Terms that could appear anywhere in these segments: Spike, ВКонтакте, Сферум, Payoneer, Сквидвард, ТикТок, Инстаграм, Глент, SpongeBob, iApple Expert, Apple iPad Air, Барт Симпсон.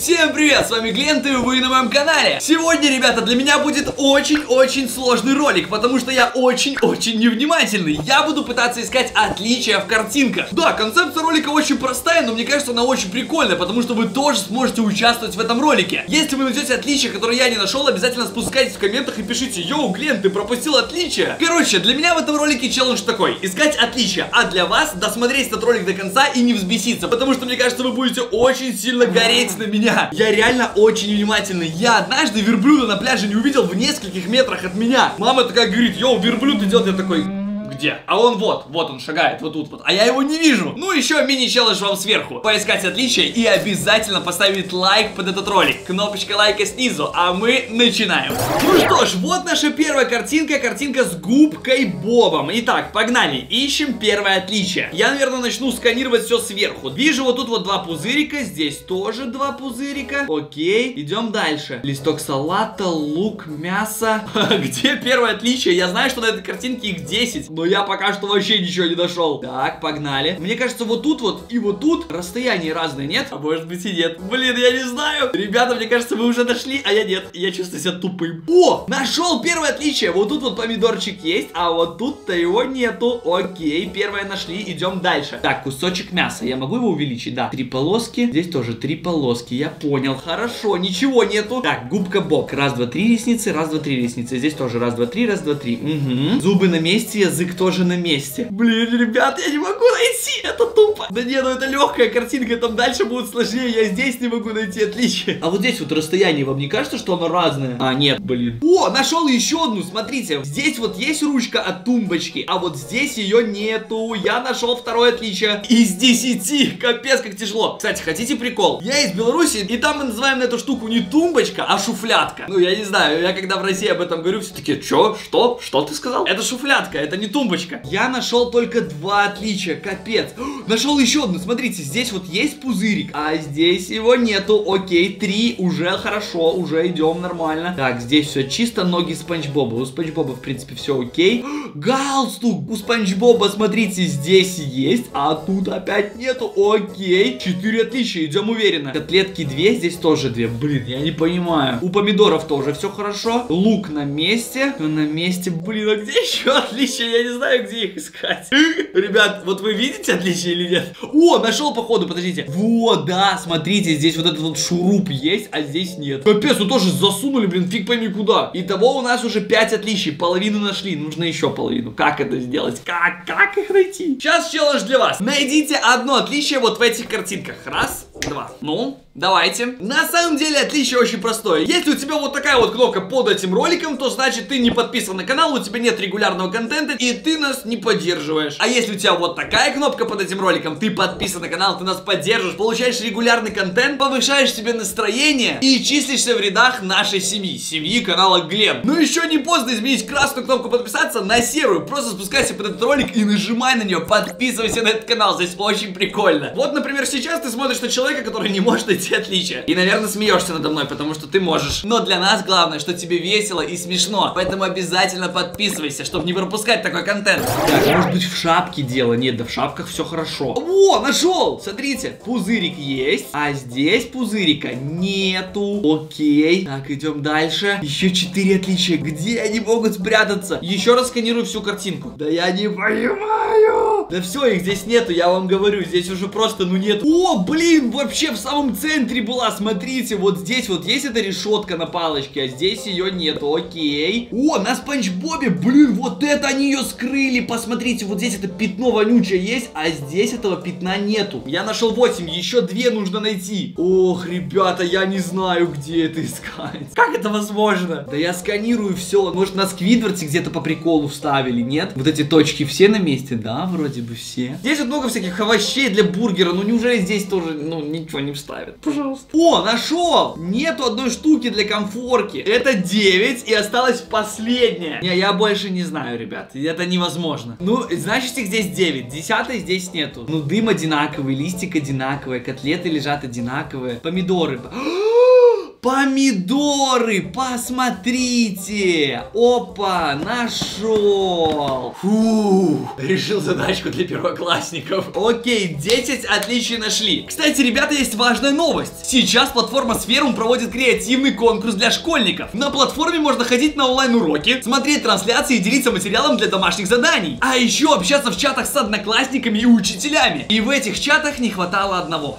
Всем привет, с вами Глент, и вы на моем канале. Сегодня, ребята, для меня будет очень-очень сложный ролик, потому что я очень-очень невнимательный. Я буду пытаться искать отличия в картинках. Да, концепция ролика очень простая, но мне кажется, она очень прикольная, потому что вы тоже сможете участвовать в этом ролике. Если вы найдете отличия, которые я не нашел, обязательно спускайтесь в комментах и пишите: «Йоу, Глент, ты пропустил отличия». Короче, для меня в этом ролике челлендж такой: искать отличия, а для вас досмотреть этот ролик до конца и не взбеситься, потому что, мне кажется, вы будете очень сильно гореть на меня. Я реально очень внимательный. Я однажды верблюда на пляже не увидел в нескольких метрах от меня. Мама такая говорит: «Йоу, верблюд идет». Я такой: «Где?» А он вот он шагает, вот тут вот. А я его не вижу. Ну, еще мини-челлендж вам сверху. Поискать отличия и обязательно поставить лайк под этот ролик. Кнопочка лайка снизу, а мы начинаем. Ну что ж, вот наша первая картинка. Картинка с губкой Бобом. Итак, погнали, ищем первое отличие. Я, наверное, начну сканировать все сверху. Вижу вот тут вот два пузырика. Здесь тоже два пузырика. Окей, идем дальше. Листок салата, лук, мясо. Где первое отличие? Я знаю, что на этой картинке их 10, но я пока что вообще ничего не нашел. Так, погнали. Мне кажется, вот тут вот и вот тут расстояние разное, нет? А может быть и нет. Блин, я не знаю. Ребята, мне кажется, вы уже нашли, а я нет. Я чувствую себя тупым. О, нашел первое отличие. Вот тут вот помидорчик есть, а вот тут-то его нету. Окей, первое нашли, идем дальше. Так, кусочек мяса. Я могу его увеличить? Да. Три полоски. Здесь тоже три полоски. Я понял. Хорошо, ничего нету. Так, губка Боб. Раз, два, три ресницы. Раз, два, три ресницы. Здесь тоже раз, два, три. Раз, два, три. Угу. Зубы на месте, язык тоже на месте. Блин, ребят, я не могу найти, это тупо. Да не, ну это легкая картинка, там дальше будет сложнее. Я здесь не могу найти отличия. А вот здесь вот расстояние, вам не кажется, что оно разное? А, нет, блин. О, нашел еще одну, смотрите. Здесь вот есть ручка от тумбочки, а вот здесь ее нету. Я нашел второе отличие из 10, капец, как тяжело. Кстати, хотите прикол? Я из Беларуси, и там мы называем эту штуку не тумбочка, а шуфлятка. Ну, я не знаю, я когда в России об этом говорю, все таки: «Чё? Что? Что ты сказал?» Это шуфлятка, это не тумбочка. Я нашел только два отличия, капец. Нашел еще одну, смотрите, здесь вот есть пузырик, а здесь его нету. Окей, три, уже хорошо, уже идем нормально. Так, здесь все чисто, ноги Спанч Боба. У Спанч Боба, в принципе, все окей. Галстук у Спанч Боба, смотрите, здесь есть, а тут опять нету. Окей, четыре отличия, идем уверенно. Котлетки две, здесь тоже две. Блин, я не понимаю. У помидоров тоже все хорошо. Лук на месте, на месте. Блин, а где еще отличия? Я не знаю, где их искать. Ребят, вот вы видите отличие или нет? О, нашел походу, подождите. Вот, да, смотрите, здесь вот этот вот шуруп есть, а здесь нет. Капец, вы тоже засунули, блин, фиг пойми куда. Итого у нас уже 5 отличий, половину нашли, нужно еще половину. Как это сделать? Как их найти? Сейчас челлендж для вас. Найдите одно отличие вот в этих картинках. Раз, два. Ну, давайте. На самом деле отличие очень простое. Если у тебя вот такая вот кнопка под этим роликом, то значит ты не подписан на канал, у тебя нет регулярного контента и ты нас не поддерживаешь. А если у тебя вот такая кнопка под этим роликом, ты подписан на канал, ты нас поддерживаешь, получаешь регулярный контент, повышаешь себе настроение и числишься в рядах нашей семьи, семьи канала Глент. Но еще не поздно изменить красную кнопку подписаться на серую. Просто спускайся под этот ролик и нажимай на нее, подписывайся на этот канал, здесь очень прикольно. Вот, например, сейчас ты смотришь на человека, который не может найти отличия, и, наверное, смеешься надо мной, потому что ты можешь. Но для нас главное, что тебе весело и смешно, поэтому обязательно подписывайся, чтобы не пропускать такой контент. Так, может быть, в шапке дело? Нет, да в шапках все хорошо. О, нашел! Смотрите, пузырик есть, а здесь пузырика нету. Окей, так, идем дальше. Еще 4 отличия. Где они могут спрятаться? Еще раз сканирую всю картинку. Да я не понимаю. Да все, их здесь нету, я вам говорю, здесь уже просто, ну, нет. О, блин, вообще в самом центре была, смотрите, вот здесь вот есть эта решетка на палочке, а здесь ее нету. Окей. О, на Спанч Бобе, блин, вот это они ее скрыли, посмотрите, вот здесь это пятно вонючее есть, а здесь этого пятна нету. Я нашел 8, еще 2 нужно найти. Ох, ребята, я не знаю, где это искать. Как это возможно? Да я сканирую все. Может, на Сквидварде где-то по приколу вставили, нет? Вот эти точки все на месте, да, вроде бы все. Здесь вот много всяких овощей для бургера, ну неужели здесь тоже, ну, ничего не вставят? Пожалуйста. О, нашел! Нету одной штуки для комфорки. Это 9, и осталось последняя. Не, я больше не знаю, ребят, это невозможно. Ну, значит, их здесь 9. 10 здесь нету. Ну, дым одинаковый, листик одинаковый, котлеты лежат одинаковые, помидоры... помидоры, посмотрите. Опа, нашел. Фух, решил задачку для первоклассников. Окей, 10 отличий нашли. Кстати, ребята, есть важная новость. Сейчас платформа Сферум проводит креативный конкурс для школьников. На платформе можно ходить на онлайн-уроки, смотреть трансляции и делиться материалом для домашних заданий. А еще общаться в чатах с одноклассниками и учителями. И в этих чатах не хватало одного.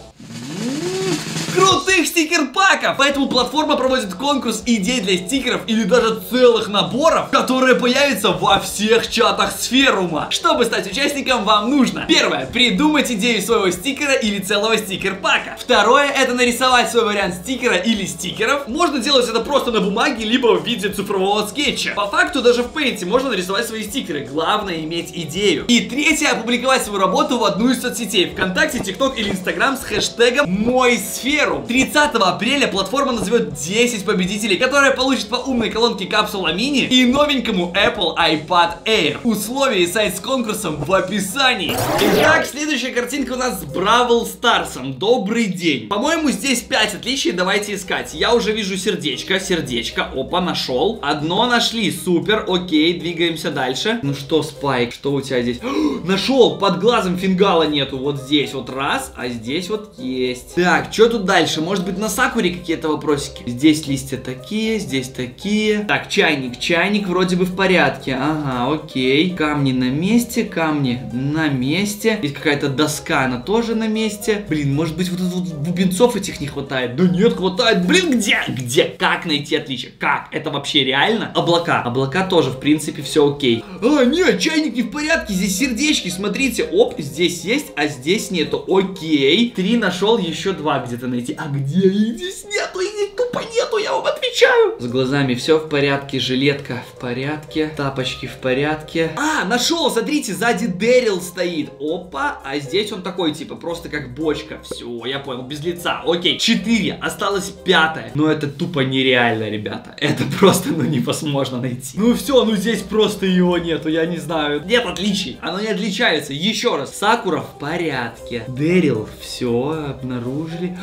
Крутых стикер-паков! Поэтому платформа проводит конкурс идей для стикеров или даже целых наборов, которые появятся во всех чатах Сферума. Чтобы стать участником, вам нужно: первое, придумать идею своего стикера или целого стикер-пака. Второе, это нарисовать свой вариант стикера или стикеров. Можно делать это просто на бумаге, либо в виде цифрового скетча. По факту, даже в Paint можно нарисовать свои стикеры. Главное, иметь идею. И третье, опубликовать свою работу в одну из соцсетей: ВКонтакте, ТикТок или Инстаграм с хэштегом «Мой Сфер». 30 апреля платформа назовет 10 победителей, которые получат по умной колонке Капсула Мини и новенькому Apple iPad Air. Условия и сайт с конкурсом в описании. Итак, следующая картинка у нас с Brawl Stars. Добрый день. По-моему, здесь 5 отличий, давайте искать. Я уже вижу сердечко, сердечко, опа, нашел. Одно нашли, супер, окей, двигаемся дальше. Ну что, Спайк, что у тебя здесь? Нашел, под глазом фингала нету, вот здесь вот раз, а здесь вот есть. Так, что тут дальше? Может быть, на сакуре какие-то вопросики? Здесь листья такие, здесь такие. Так, чайник, чайник вроде бы в порядке. Ага, окей. Камни на месте, камни на месте. Здесь какая-то доска, она тоже на месте. Блин, может быть, вот бубенцов этих не хватает? Да нет, хватает. Блин, где? Где? Как найти отличие? Как? Это вообще реально? Облака. Облака тоже, в принципе, все окей. А, нет, чайник не в порядке. Здесь сердечки, смотрите. Оп, здесь есть, а здесь нету. Окей. 3 нашел, еще 2 где-то найти. А где их здесь нету? Их тупо нету, я вам отвечаю. С глазами все в порядке, жилетка в порядке, тапочки в порядке. А, нашел, смотрите, сзади Дарryl стоит. Опа, а здесь он такой, типа, просто как бочка. Все, я понял, без лица, окей. 4, осталось 5. Но это тупо нереально, ребята. Это просто, ну, невозможно найти. Ну все, ну здесь просто его нету, я не знаю. Нет отличий, оно не отличается. Еще раз, сакура в порядке. Дарryl, все, обнаружили.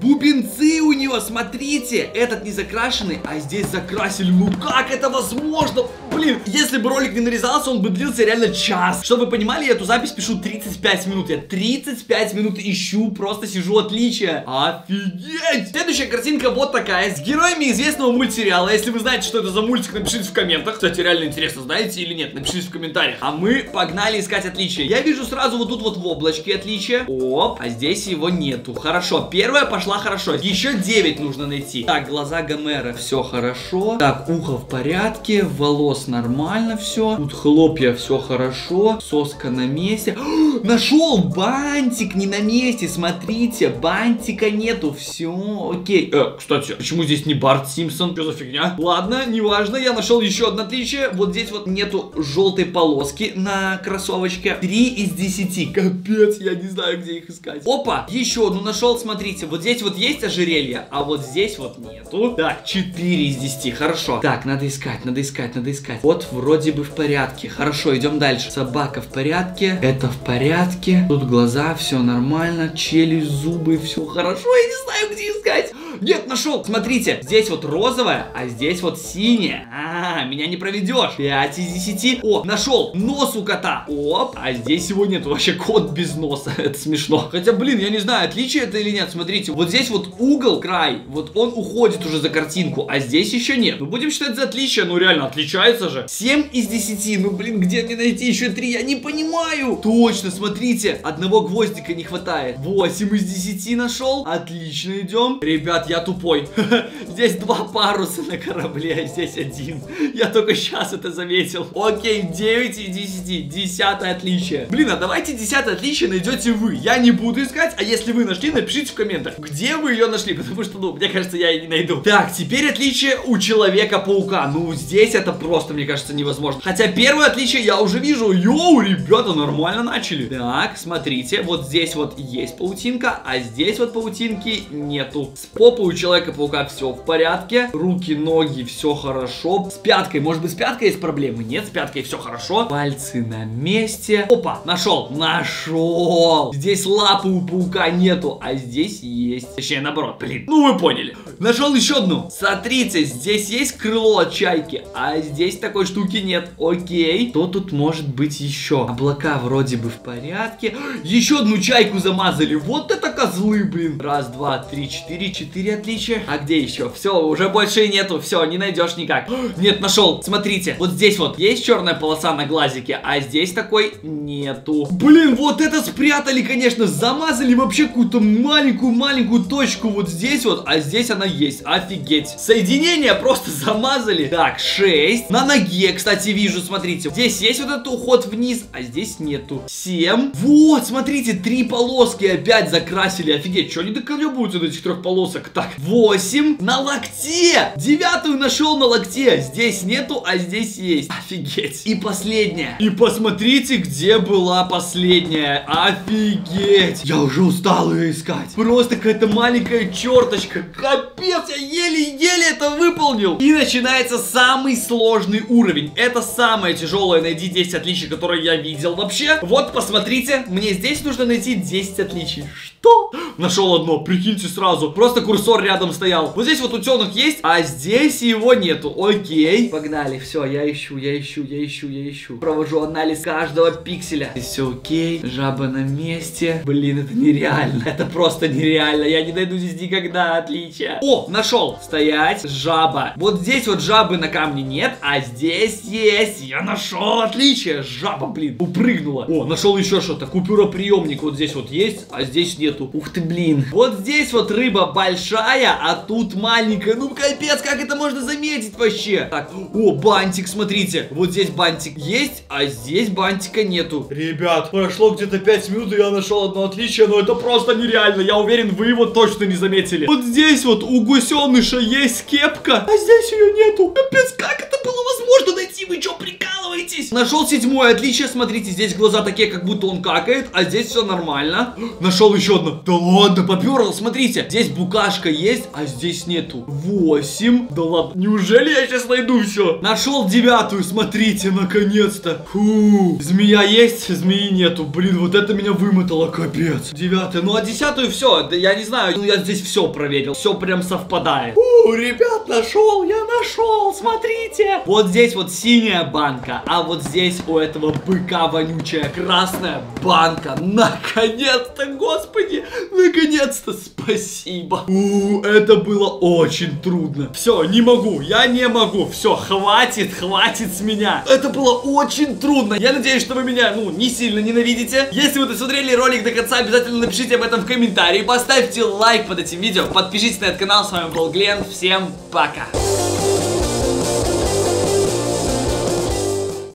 Бубенцы у него, смотрите. Этот не закрашенный, а здесь закрасили. Ну как это возможно? Блин, если бы ролик не нарезался, он бы длился реально час. Чтобы вы понимали, я эту запись пишу 35 минут. Я 35 минут ищу, просто сижу отличия. Офигеть! Следующая картинка вот такая, с героями известного мультсериала. Если вы знаете, что это за мультик, напишите в комментах. Кстати, реально интересно, знаете или нет, напишите в комментариях. А мы погнали искать отличия. Я вижу сразу вот тут вот в облачке отличия. Оп, а здесь его нету. Хорошо, первая пошла хорошо. Еще 9 нужно найти. Так, глаза Гомера. Все хорошо. Так, ухо в порядке, волос нормально все. Тут хлопья, все хорошо. Соска на месте. Нашел! Бантик не на месте. Смотрите, бантика нету. Все, окей. Кстати, почему здесь не Барт Симпсон? Что за фигня? Ладно, неважно. Я нашел еще одно отличие. Вот здесь вот нету желтой полоски на кроссовочке. 3 из 10. Капец, я не знаю, где их искать. Опа, еще одну нашел. Смотрите, вот здесь вот есть ожерелье, а вот здесь вот нету. Так, 4 из 10, хорошо. Так, надо искать, надо искать, надо искать. Вот вроде бы в порядке. Хорошо, идем дальше. Собака в порядке, это в порядке. Тут глаза, все нормально. Челюсть, зубы, все хорошо. Я не знаю, где искать. Нет, нашел, смотрите, здесь вот розовая, а здесь вот синяя. А, меня не проведешь. 5 из 10. О, нашел, нос у кота. Оп, а здесь его нет, вообще кот без носа. Это смешно. Хотя, блин, я не знаю, отличие это или нет. Смотрите, вот здесь вот угол, край, вот он уходит уже за картинку, а здесь еще нет. Ну, будем считать за отличие, ну реально, отличается же. 7 из 10, ну блин, где мне найти еще 3, я не понимаю. Точно, смотрите, одного гвоздика не хватает. 8 из 10 нашел, отлично идем. Ребят, я тупой. Здесь 2 паруса на корабле, а здесь 1. Я только сейчас это заметил. Окей, 9 из 10. 10-е отличие. Блин, а давайте 10-е отличие найдете вы. Я не буду искать, а если вы нашли, напишите в комментах, где вы ее нашли, потому что, ну, мне кажется, я ее не найду. Так, теперь отличие у Человека-паука. Ну, здесь это просто, мне кажется, невозможно. Хотя первое отличие я уже вижу. Йоу, ребята, нормально начали. Так, смотрите, вот здесь вот есть паутинка, а здесь вот паутинки нету. С поп жопа, у Человека-паука все в порядке, руки, ноги, все хорошо. С пяткой, может быть, с пяткой есть проблемы? Нет, с пяткой все хорошо. Пальцы на месте. Опа, нашел. Здесь лапы у паука нету, а здесь есть. Точнее, наоборот, блин. Ну, вы поняли. Нашел еще одну. Смотрите, здесь есть крыло от чайки, а здесь такой штуки нет. Окей. Что тут может быть еще? Облака вроде бы в порядке. Еще одну чайку замазали. Вот это козлы, блин. Раз, два, три, четыре. Четыре отличия. А где еще? Все, уже больше нету. Все, не найдешь никак. Нет, нашел. Смотрите, вот здесь вот есть черная полоса на глазике, а здесь такой нету. Блин, вот это спрятали, конечно. Замазали вообще какую-то маленькую-маленькую точку вот здесь вот, а здесь она есть. Офигеть. Соединение просто замазали. Так, 6. На ноге, кстати, вижу, смотрите. Здесь есть вот этот уход вниз, а здесь нету. 7. Вот, смотрите, 3 полоски опять закрасили. Офигеть, что они доколебываются до этих 3 полосок? Так, 8. На локте. 9-ю нашел на локте. Здесь нету, а здесь есть. Офигеть. И последняя. И посмотрите, где была последняя. Офигеть. Я уже устал ее искать. Просто какая-то маленькая черточка. Капец, я еле-еле это выполнил. И начинается самый сложный уровень. Это самое тяжелое. Найди 10 отличий, которые я видел вообще. Вот, посмотрите. Мне здесь нужно найти 10 отличий. Что? Нашел одно. Прикиньте сразу. Просто курсор рядом стоял. Вот здесь вот утенок есть, а здесь его нету. Окей. Погнали. Все, я ищу. Провожу анализ каждого пикселя. Здесь все окей. Жаба на месте. Блин, это нереально. Это просто нереально. Я не найду здесь никогда отличия. О, нашел. Стоять. Жаба. Вот здесь вот жабы на камне нет, а здесь есть. Я нашел отличие. Жаба, блин, упрыгнула. О, нашел еще что-то. Купюроприемник вот здесь вот есть, а здесь нету. Ух ты, блин. Вот здесь вот рыба большая, а тут маленькая. Ну, капец, как это можно заметить вообще? Так, о, бантик, смотрите. Вот здесь бантик есть, а здесь бантика нету. Ребят, прошло где-то 5 минут, и я нашел одно отличие, но это просто нереально. Я уверен, вы его точно не заметили. Вот здесь вот у гусеныша есть кепка, а здесь ее нету. Капец, как это было возможно найти? Вы что, прикалываетесь? Нашел 7-е отличие, смотрите, здесь глаза такие, как будто он какает, а здесь все нормально. Нашел еще одно. Да ладно, поперло, смотрите. Здесь букашка есть, а здесь нету. 8. Да ладно, неужели я сейчас найду все? Нашел 9-ю, смотрите, наконец-то. Фу. Змея есть, змеи нету. Блин, вот это меня вымотало, капец. 9-я, ну а 10-ю все, да, я не знаю, ну я здесь все проверил, все прям совпадает. Фу, ребят, нашел, я нашел, смотрите. Вот здесь вот синяя банка, а вот здесь у этого быка вонючая красная банка. Наконец-то, господи, наконец-то, спасибо. Это было очень трудно. Все, не могу, я не могу. Все, хватит с меня. Это было очень трудно. Я надеюсь, что вы меня, ну, не сильно ненавидите. Если вы досмотрели ролик до конца, обязательно напишите об этом в комментарии. Поставьте лайк под этим видео. Подпишитесь на этот канал. С вами был Глент. Всем пока.